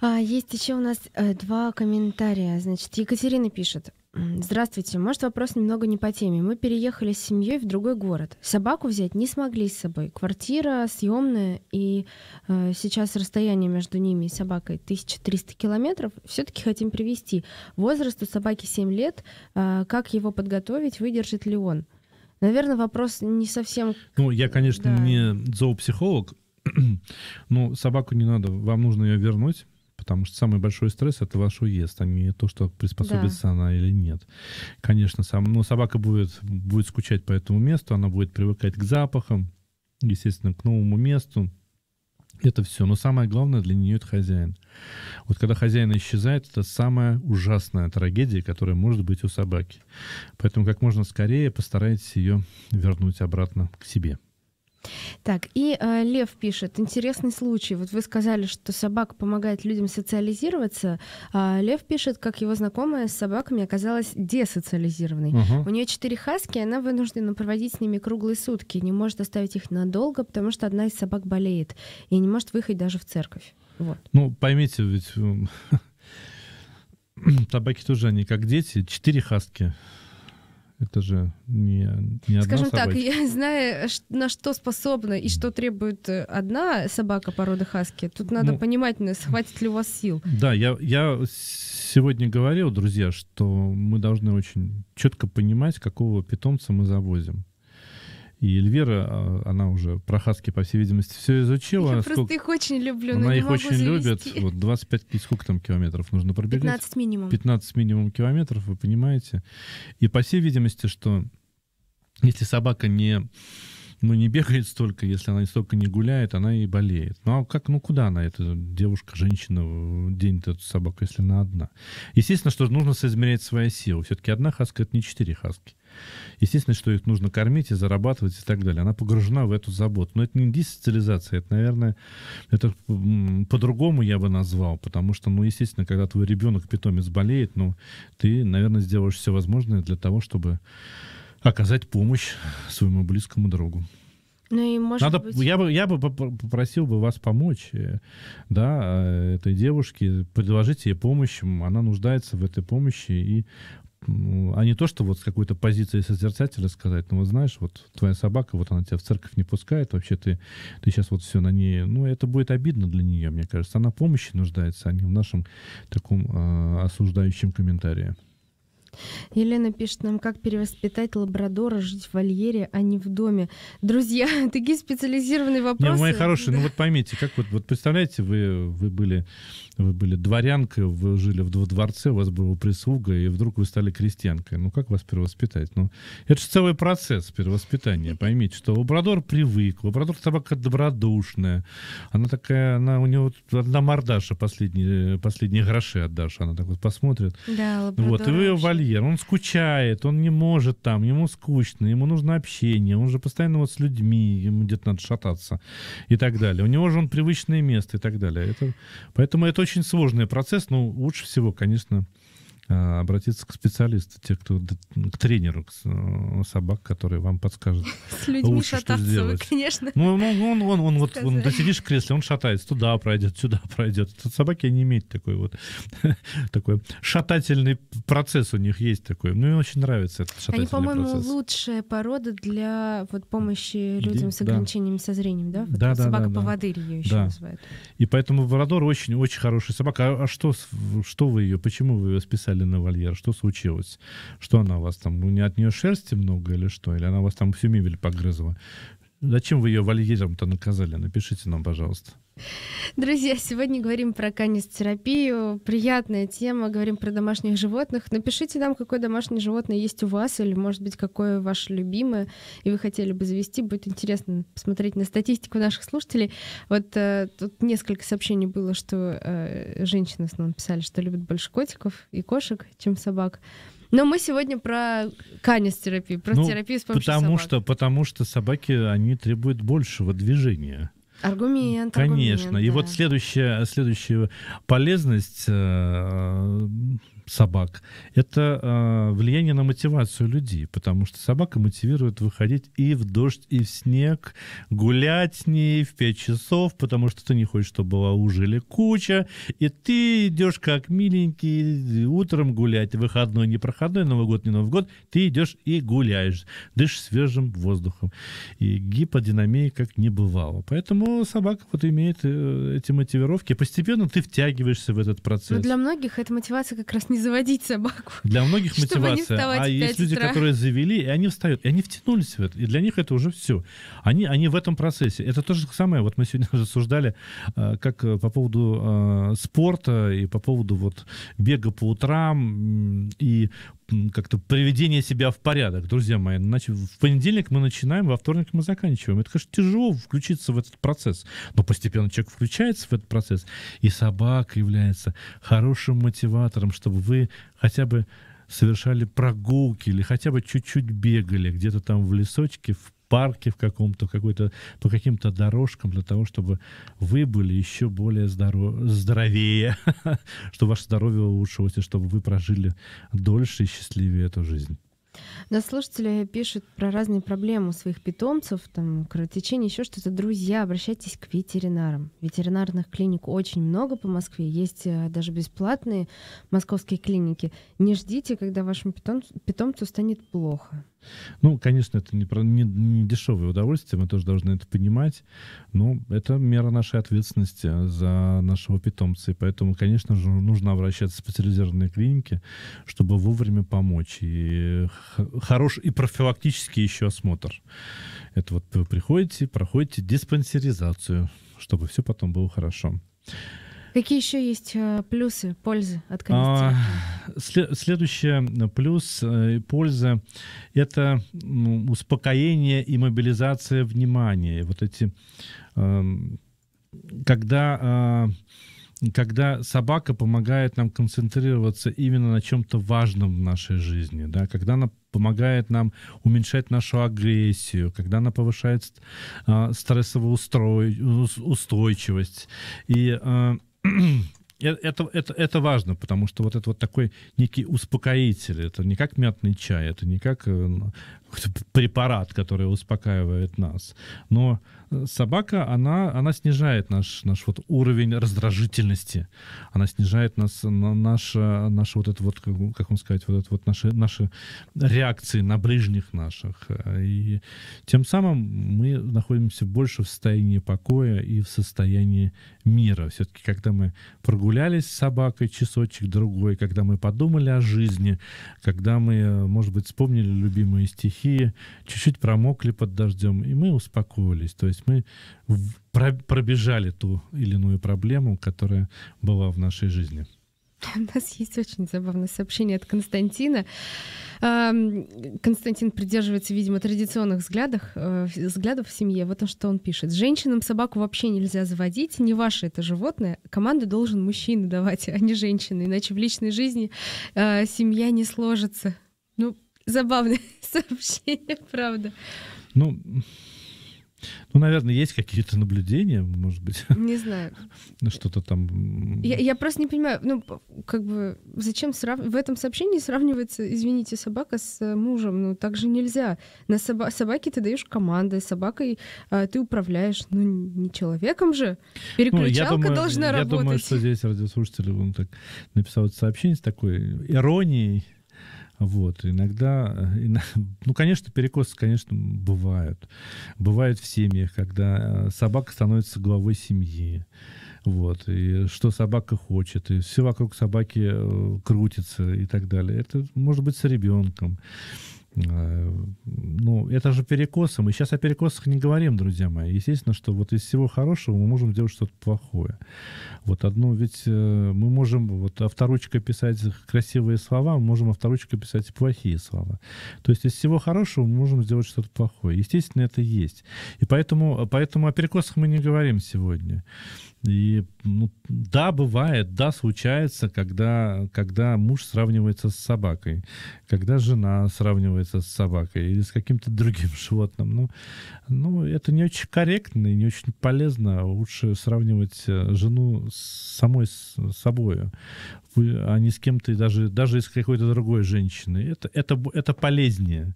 А, есть еще у нас э, два комментария. Значит, Екатерина пишет. Здравствуйте. Может, вопрос немного не по теме. Мы переехали с семьей в другой город. Собаку взять не смогли с собой. Квартира съемная, и э, сейчас расстояние между ними и собакой тысяча триста километров. Все-таки хотим привезти. Возраст у собаки семь лет. Э, как его подготовить? Выдержит ли он? Наверное, вопрос не совсем... Ну, я, конечно, да. не зоопсихолог, но собаку не надо. Вам нужно ее вернуть. Потому что самый большой стресс — это ваш уезд, а не то, что приспособится да. она или нет. Конечно, сам, но собака будет, будет скучать по этому месту, она будет привыкать к запахам, естественно, к новому месту. Это все. Но самое главное для нее — это хозяин. Вот когда хозяин исчезает, это самая ужасная трагедия, которая может быть у собаки. Поэтому как можно скорее постарайтесь ее вернуть обратно к себе. Так, и э, Лев пишет, интересный случай. Вот вы сказали, что собака помогает людям социализироваться. А Лев пишет, как его знакомая с собаками оказалась десоциализированной. Угу. У нее четыре хаски, и она вынуждена проводить с ними круглые сутки. Не может оставить их надолго, потому что одна из собак болеет. И не может выехать даже в церковь. Вот. Ну, поймите, ведь собаки тоже, они как дети, четыре хаски. Это же не, не одна Скажем собачка. так, я знаю, на что способна и что требует одна собака породы хаски. Тут надо ну, понимать, хватит ли у вас сил. Да, я, я сегодня говорил, друзья, что мы должны очень четко понимать, какого питомца мы завозим. И Эльвира, она уже про хаски, по всей видимости, все изучила. Я сколько... просто их очень люблю, но Она не их могу очень завести. любит. Вот двадцать пять, сколько там километров нужно пробегать? пятнадцать минимум. пятнадцать минимум километров, вы понимаете. И по всей видимости, что если собака не, ну, не бегает столько, если она столько не гуляет, она и болеет. Ну а как, ну куда она, эта девушка, женщина, денет эту собаку, если она одна? Естественно, что нужно соизмерять свои силы. Все-таки одна хаска — это не четыре хаски. Естественно, что их нужно кормить и зарабатывать и так далее. Она погружена в эту заботу. Но это не десоциализация, это, наверное, это по-другому я бы назвал, потому что, ну, естественно, когда твой ребенок, питомец, болеет, ну, ты, наверное, сделаешь все возможное для того, чтобы оказать помощь своему близкому другу. Ну и может Надо, быть... я, бы, я бы попросил бы вас помочь, да, этой девушке, предложить ей помощь, она нуждается в этой помощи, и а не то, что вот с какой-то позиции созерцателя сказать, ну вот знаешь, вот твоя собака, вот она тебя в церковь не пускает, вообще ты, ты сейчас вот все на ней, ну это будет обидно для нее, мне кажется. Она помощи нуждается, а не в нашем таком э, осуждающем комментарии. Елена пишет нам, как перевоспитать лабрадора, жить в вольере, а не в доме. Друзья, такие специализированные вопросы. Не, мои хорошие, да. Ну вот поймите, как вот, вот представляете, вы, вы, были, вы были дворянкой, вы жили в дворце, у вас была прислуга, и вдруг вы стали крестьянкой. Ну как вас перевоспитать? Ну, это же целый процесс перевоспитания. Поймите, что лабрадор привык, лабрадор собака добродушная. Она такая, она у него одна мордаша, последние, последние гроши отдашь. Она так вот посмотрит. Да, лабрадор. Вот, и вы он скучает, он не может там, ему скучно, ему нужно общение, он же постоянно вот с людьми, ему где-то надо шататься и так далее. У него же он привычное место и так далее. Это, поэтому это очень сложный процесс, но лучше всего, конечно, обратиться к специалисту, те, кто, к тренеру к собак, который вам подскажет. С людьми лучше, шататься что сделать. Вы, конечно. Ну, он, он, он, он, вот, он досидишь в кресле, он шатается, туда пройдет, сюда пройдет. Собаки не имеют такой вот такой шатательный процесс у них есть такой. Ну, мне очень нравится этот шатательный процесс. Они, по-моему, лучшая порода для вот, помощи людям и, с ограничениями да. со зрением, да? Вот да, да собака-поводырь да, да. ее еще да. называют. И поэтому лабрадор очень-очень хорошая собака. А, а что, что вы ее, почему вы ее списали на вольер? Что случилось? Что она у вас там? Ну, не от нее шерсти много или что? Или она у вас там всю мебель погрызла? Зачем вы ее вольером-то наказали? Напишите нам, пожалуйста. Друзья, сегодня говорим про канистерапию. Приятная тема. Говорим про домашних животных. Напишите нам, какое домашнее животное есть у вас, или, может быть, какое ваше любимое, и вы хотели бы завести. Будет интересно посмотреть на статистику наших слушателей. Вот э, тут несколько сообщений было, что э, женщины в основном писали, что любят больше котиков и кошек, чем собак. Но мы сегодня про канистерапию, про ну, терапию с помощью потому собак. Что, потому что собаки, они требуют большего движения. Аргумент, Конечно. Аргумент, и да. вот следующая, следующая полезность э, собак — это э, влияние на мотивацию людей, потому что собака мотивирует выходить и в дождь, и в снег, гулять с ней в пять часов, потому что ты не хочешь, чтобы была лужа или куча, и ты идешь как миленький утром гулять, выходной, не проходной, Новый год, не Новый год, ты идешь и гуляешь, дышишь свежим воздухом, и гиподинамии как не бывало. Поэтому собака вот имеет эти мотивировки. Постепенно ты втягиваешься в этот процесс. Но для многих это мотивация как раз не заводить собаку. Для многих мотивация. А есть люди, которые завели, и они встают, и они втянулись в это. И для них это уже все. Они, они в этом процессе. Это то же самое. Вот мы сегодня рассуждали как по поводу спорта и по поводу вот бега по утрам и как-то приведение себя в порядок, друзья мои. Значит, в понедельник мы начинаем, во вторник мы заканчиваем. Это, конечно, тяжело включиться в этот процесс, но постепенно человек включается в этот процесс, и собака является хорошим мотиватором, чтобы вы хотя бы совершали прогулки или хотя бы чуть-чуть бегали где-то там в лесочке, в парке в каком-то, какой-то, по каким-то дорожкам, для того, чтобы вы были еще более здоров... здоровее, чтобы ваше здоровье улучшилось, и чтобы вы прожили дольше и счастливее эту жизнь. Да, слушатели пишут про разные проблемы у своих питомцев, там, кровотечение, еще что-то. Друзья, обращайтесь к ветеринарам. Ветеринарных клиник очень много по Москве. Есть даже бесплатные московские клиники. Не ждите, когда вашему питомцу, питомцу станет плохо. Ну, конечно, это не, не, не дешевое удовольствие, мы тоже должны это понимать, но это мера нашей ответственности за нашего питомца, и поэтому, конечно же, нужно обращаться в специализированные клиники, чтобы вовремя помочь, и хорош и профилактический еще осмотр. Это вот вы приходите, проходите диспансеризацию, чтобы все потом было хорошо. Какие еще есть плюсы, пользы от канистерапии? След, следующий плюс и польза — это успокоение и мобилизация внимания. Вот эти, когда, когда собака помогает нам концентрироваться именно на чем-то важном в нашей жизни, да, когда она помогает нам уменьшать нашу агрессию, когда она повышает стрессовую устойчивость. И Это, это, это важно, потому что вот это вот такой некий успокоитель. Это не как мятный чай, это не как препарат, который успокаивает нас. Но собака, она, она снижает наш, наш вот уровень раздражительности. Она снижает нас, наш, наш вот это вот, как вам сказать, вот это вот наши, наши реакции на ближних наших. И тем самым мы находимся больше в состоянии покоя и в состоянии мира. Все-таки, когда мы прогулялись с собакой часочек-другой, когда мы подумали о жизни, когда мы, может быть, вспомнили любимые стихи, чуть-чуть промокли под дождем, и мы успокоились. То есть мы пробежали ту или иную проблему, которая была в нашей жизни. У нас есть очень забавное сообщение от Константина. Константин придерживается, видимо, традиционных взглядов, взглядов в семье. Вот он, что он пишет. Женщинам собаку вообще нельзя заводить. Не ваше это животное. Команду должен мужчина давать, а не женщина. Иначе в личной жизни семья не сложится. Ну, забавное сообщение, правда. Ну... Ну, наверное, есть какие-то наблюдения, может быть. Не знаю. Что-то там... Я, я просто не понимаю, ну, как бы, зачем срав... в этом сообщении сравнивается, извините, собака с мужем? Ну, так же нельзя. На соба... собаке ты даешь команды, собакой а, ты управляешь. Ну, не человеком же. Переключалка ну, я думаю, должна я работать. Я думаю, что здесь радиослушатель, он так написал это сообщение с такой иронией. Вот, иногда, ну, конечно, перекосы, конечно, бывают. Бывают в семьях, когда собака становится главой семьи. Вот, и что собака хочет, и все вокруг собаки крутится и так далее. Это может быть с ребенком. Ну, это же перекосы. Мы сейчас о перекосах не говорим, друзья мои. Естественно, что вот из всего хорошего мы можем делать что-то плохое. Вот одно, ведь мы можем вот авторучкой писать красивые слова, мы можем авторучкой писать и плохие слова. То есть из всего хорошего мы можем сделать что-то плохое. Естественно, это есть. И поэтому, поэтому о перекосах мы не говорим сегодня. И ну, да, бывает, да, случается, когда, когда муж сравнивается с собакой, когда жена сравнивается с собакой или с каким-то другим животным. Ну, ну, это не очень корректно и не очень полезно. Лучше сравнивать жену с самой с собой, а не с кем-то, даже, даже из какой-то другой женщины. Это, это, это полезнее,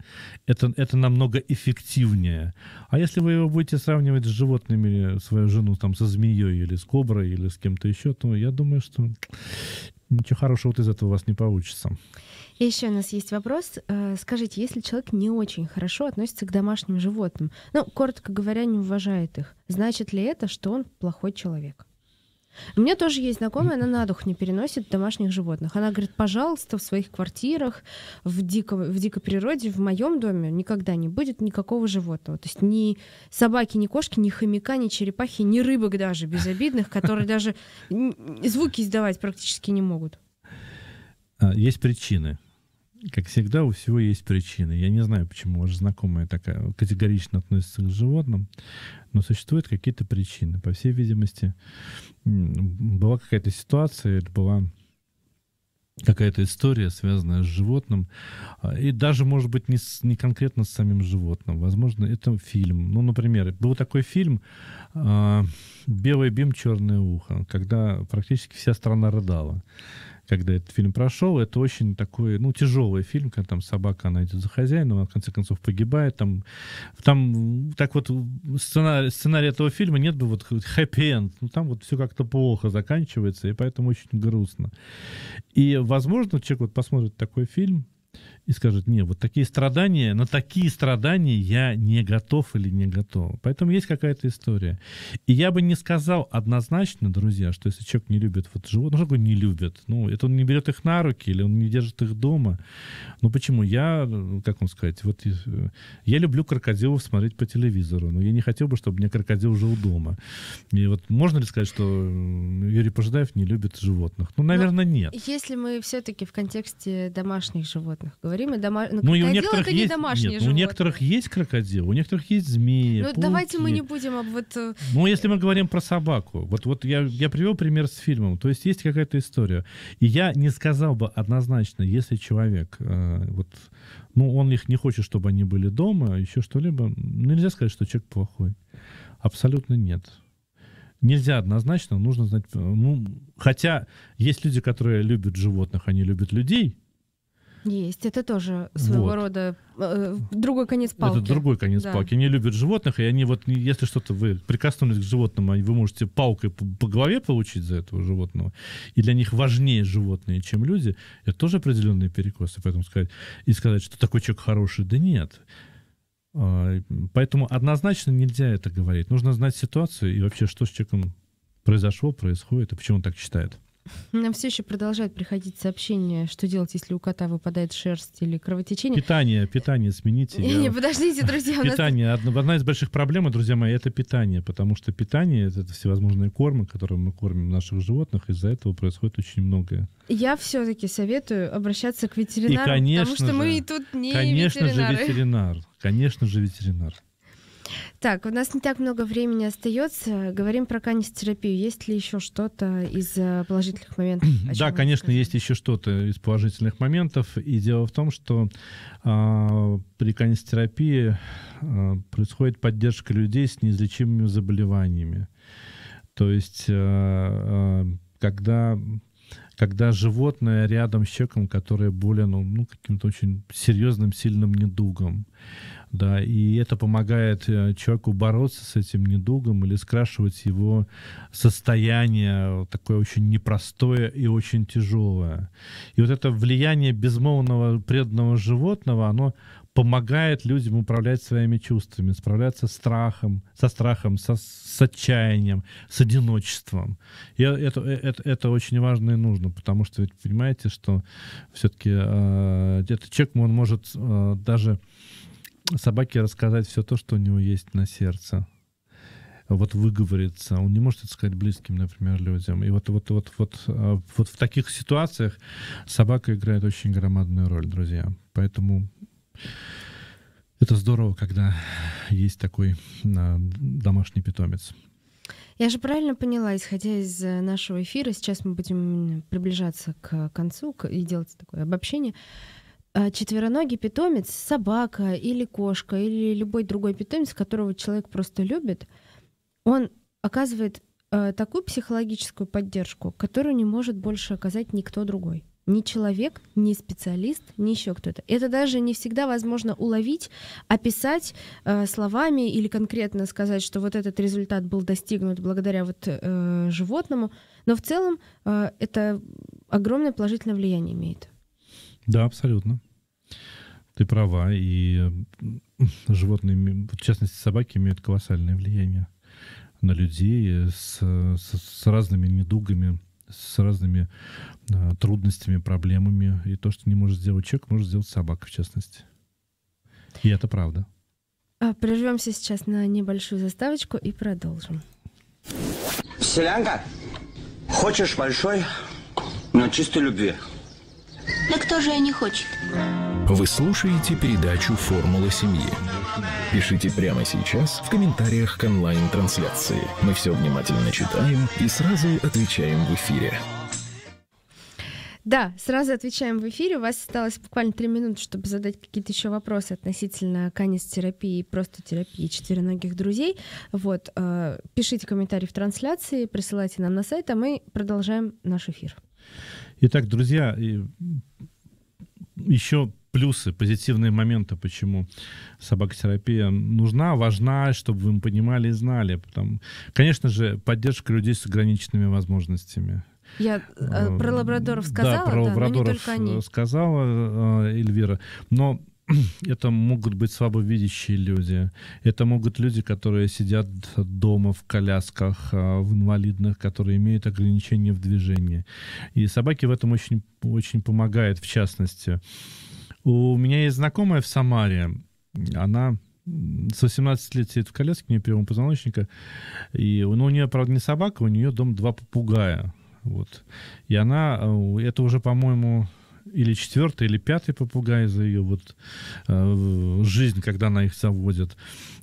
это, это намного эффективнее. А если вы его будете сравнивать с животными, свою жену там, со змеей или с коброй, или с кем-то еще, то я думаю, что ничего хорошего вот из этого у вас не получится. И еще у нас есть вопрос. Скажите, если человек не очень хорошо относится к домашним животным, ну, коротко говоря, не уважает их, значит ли это, что он плохой человек? У меня тоже есть знакомая, она на дух не переносит домашних животных. Она говорит, пожалуйста, в своих квартирах, в, дико, в дикой природе, в моем доме никогда не будет никакого животного. То есть ни собаки, ни кошки, ни хомяка, ни черепахи, ни рыбок даже безобидных, которые даже звуки издавать практически не могут. Есть причины. Как всегда, у всего есть причины. Я не знаю, почему ваша знакомая такая категорично относится к животным, но существуют какие-то причины. По всей видимости, была какая-то ситуация, это была какая-то история, связанная с животным. И даже, может быть, не, с, не конкретно с самим животным. Возможно, это фильм. Ну, например, был такой фильм «Белый бим, черное ухо», когда практически вся страна рыдала, когда этот фильм прошел. Это очень такой, ну, тяжелый фильм, когда там собака, она идет за хозяином, она в конце концов погибает. Там, там так вот сценарий, сценарий этого фильма нет бы вот хэппи-энд. Ну, там вот все как-то плохо заканчивается, и поэтому очень грустно. И, возможно, человек вот посмотрит такой фильм и скажет: не, вот такие страдания, на такие страдания я не готов или не готов. Поэтому есть какая-то история. И я бы не сказал однозначно, друзья, что если человек не любит вот животных, ну, что не любит? Ну, это он не берет их на руки или он не держит их дома. Ну, почему? Я, как вам сказать, вот я люблю крокодилов смотреть по телевизору, но я не хотел бы, чтобы у меня крокодил жил дома. И вот можно ли сказать, что Юрий Пожидаев не любит животных? Ну, наверное, но нет. Если мы все-таки в контексте домашних животных говорим, говорим, и дома... Но ну, и у некоторых это есть... не домашние Нет, животные. У некоторых есть крокодил, у некоторых есть змеи, Ну, пауки. Давайте мы не будем об вот... Ну, если мы говорим про собаку. Вот, вот я, я привел пример с фильмом. То есть есть какая-то история. И я не сказал бы однозначно, если человек... Э, вот, ну, он их не хочет, чтобы они были дома, еще что-либо. Нельзя сказать, что человек плохой. Абсолютно нет. Нельзя однозначно, нужно знать... Ну, хотя есть люди, которые любят животных, они любят людей. Есть, это тоже своего вот. рода э, другой конец палки. Это другой конец да. палки. Они любят животных, и они вот, если что-то вы прикоснулись к животному, вы можете палкой по, по голове получить за этого животного, и для них важнее животные, чем люди, это тоже определенные перекосы. Поэтому сказать, и сказать, что такой человек хороший, да нет. Поэтому однозначно нельзя это говорить. Нужно знать ситуацию и вообще, что с человеком произошло, происходит, и почему он так считает. Нам все еще продолжают приходить сообщения, что делать, если у кота выпадает шерсть или кровотечение. Питание, питание смените. Не, не, подождите, друзья. Питание. Нас... Одна, одна из больших проблем, друзья мои, это питание, потому что питание — это всевозможные кормы, которыми мы кормим наших животных, из-за этого происходит очень многое. Я все-таки советую обращаться к ветеринару, и, конечно потому что же, мы и тут не конечно ветеринары. Же ветеринар, конечно же ветеринар. Так, у нас не так много времени остается. Говорим про канистерапию. Есть ли еще что-то из положительных моментов? Да, конечно, сказать? есть еще что-то из положительных моментов. И дело в том, что э, при канистерапии э, происходит поддержка людей с неизлечимыми заболеваниями. То есть, э, э, когда... когда животное рядом с человеком, который болен ну, каким-то очень серьезным, сильным недугом. Да, и это помогает человеку бороться с этим недугом или скрашивать его состояние, такое очень непростое и очень тяжелое. И вот это влияние безмолвного преданного животного, оно помогает людям управлять своими чувствами, справляться с страхом, со страхом, со, с отчаянием, с одиночеством. И это, это, это очень важно и нужно, потому что, ведь понимаете, что все-таки э, этот человек, он может э, даже собаке рассказать все то, что у него есть на сердце. Вот выговориться, он не может это сказать близким, например, людям. И вот, вот, вот, вот, вот в таких ситуациях собака играет очень громадную роль, друзья. Поэтому это здорово, когда есть такой а, домашний питомец. Я же правильно поняла, исходя из нашего эфира, сейчас мы будем приближаться к концу и делать такое обобщение. Четвероногий питомец, собака или кошка, или любой другой питомец, которого человек просто любит, он оказывает а, такую психологическую поддержку, которую не может больше оказать никто другой. Ни человек, ни специалист, ни еще кто-то. Это даже не всегда возможно уловить, описать э, словами или конкретно сказать, что вот этот результат был достигнут благодаря вот, э, животному. Но в целом э, это огромное положительное влияние имеет. Да, абсолютно. Ты права. И животные, в частности собаки, имеют колоссальное влияние на людей с, с, с разными недугами, с разными а, трудностями, проблемами. И то, что не может сделать человек, может сделать собака, в частности. И это правда. Прервемся сейчас на небольшую заставочку и продолжим. Селянка, хочешь большой, но чистой любви? Да кто же ее не хочет? Вы слушаете передачу «Формула семьи». Пишите прямо сейчас в комментариях к онлайн-трансляции. Мы все внимательно читаем и сразу отвечаем в эфире. Да, сразу отвечаем в эфире. У вас осталось буквально три минуты, чтобы задать какие-то еще вопросы относительно канистерапии и просто терапии четвероногих друзей. Вот, э, пишите комментарии в трансляции, присылайте нам на сайт, а мы продолжаем наш эфир. Итак, друзья, еще плюсы, позитивные моменты, почему собакотерапия нужна, важна, чтобы вы понимали и знали. Потому, конечно же, поддержка людей с ограниченными возможностями. Я э, про лабрадоров сказала, да, про да, лабрадоров, но не только они. Сказала э, Эльвира, но это могут быть слабовидящие люди, это могут люди, которые сидят дома в колясках, э, в инвалидных, которые имеют ограничения в движении. И собаки в этом очень, очень помогают, в частности. У меня есть знакомая в Самаре, она с восемнадцати лет сидит в коляске, у нее перелом позвоночника, и, ну, у нее, правда, не собака, у нее дома два попугая. Вот. И она, это уже, по-моему, или четвертый, или пятый попугай за ее вот, э, жизнь, когда она их заводит.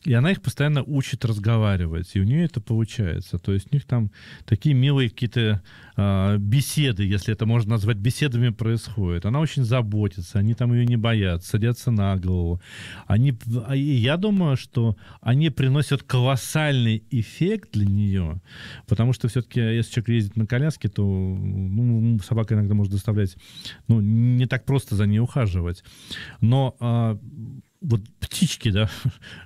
И она их постоянно учит разговаривать. И у нее это получается. То есть у них там такие милые какие-то э, беседы, если это можно назвать беседами, происходят. Она очень заботится, они там ее не боятся, садятся на голову. Они, я думаю, что они приносят колоссальный эффект для нее. Потому что все-таки, если человек ездит на коляске, то ну, собака иногда может доставлять... Ну, не так просто за ней ухаживать. Но а, вот птички, да,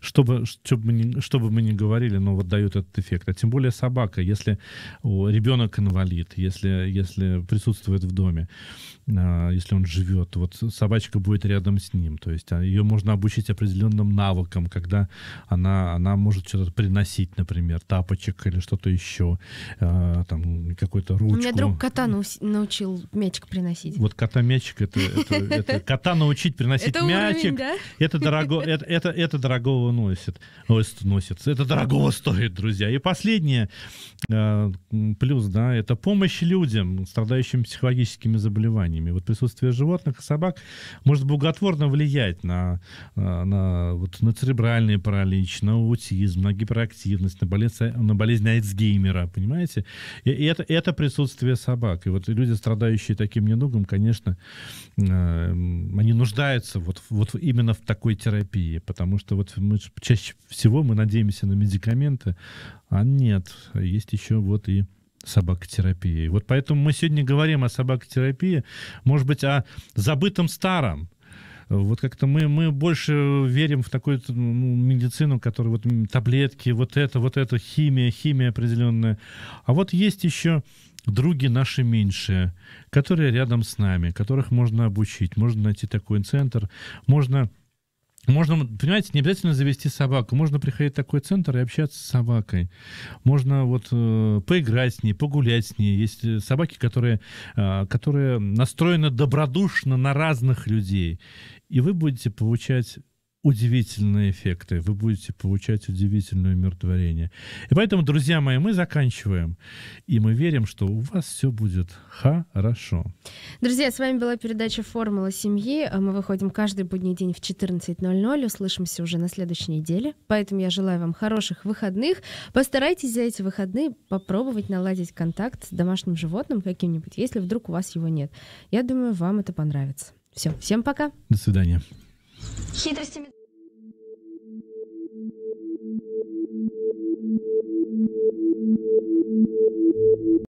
чтобы, чтобы, мы не, чтобы мы не говорили, но вот дают этот эффект. А тем более собака, если ребенок инвалид, если, если присутствует в доме, а, если он живет, вот собачка будет рядом с ним. То есть ее можно обучить определенным навыкам, когда она, она может что-то приносить, например, тапочек или что-то еще, а, там, какую-то ручку. У меня друг кота научил мячик приносить. Вот кота-мячик, это, это, это кота научить приносить это мячик. Уровень, да? Это дорого, это, это, это дорогого носит, носит, это дорогого стоит, друзья. И последнее, э, плюс, да, это помощь людям, страдающим психологическими заболеваниями. Вот присутствие животных и собак может благотворно влиять на, на, вот, на церебральный паралич, на аутизм, на гиперактивность, на болезнь, на болезнь Альцгеймера, понимаете? И, и это, это присутствие собак. И вот люди, страдающие таким недугом, конечно, э, они нуждаются вот, вот именно в такой терапии, потому что вот мы чаще всего мы надеемся на медикаменты, а нет, есть еще вот и собакотерапия. Вот поэтому мы сегодня говорим о собакотерапии, может быть, о забытом старом. Вот как-то мы, мы больше верим в такую ну, медицину, которая вот таблетки, вот это, вот это, химия, химия определенная. А вот есть еще други наши меньшие, которые рядом с нами, которых можно обучить, можно найти такой центр, можно... Можно, понимаете, не обязательно завести собаку. Можно приходить в такой центр и общаться с собакой. Можно вот э, поиграть с ней, погулять с ней. Есть собаки, которые, э, которые настроены добродушно на разных людей. И вы будете получать удивительные эффекты. Вы будете получать удивительное умиротворение. И поэтому, друзья мои, мы заканчиваем. И мы верим, что у вас все будет хорошо. Друзья, с вами была передача «Формула семьи». Мы выходим каждый будний день в четырнадцать ноль ноль. Услышимся уже на следующей неделе. Поэтому я желаю вам хороших выходных. Постарайтесь за эти выходные попробовать наладить контакт с домашним животным каким-нибудь, если вдруг у вас его нет. Я думаю, вам это понравится. Все, всем пока. До свидания. Хитростями...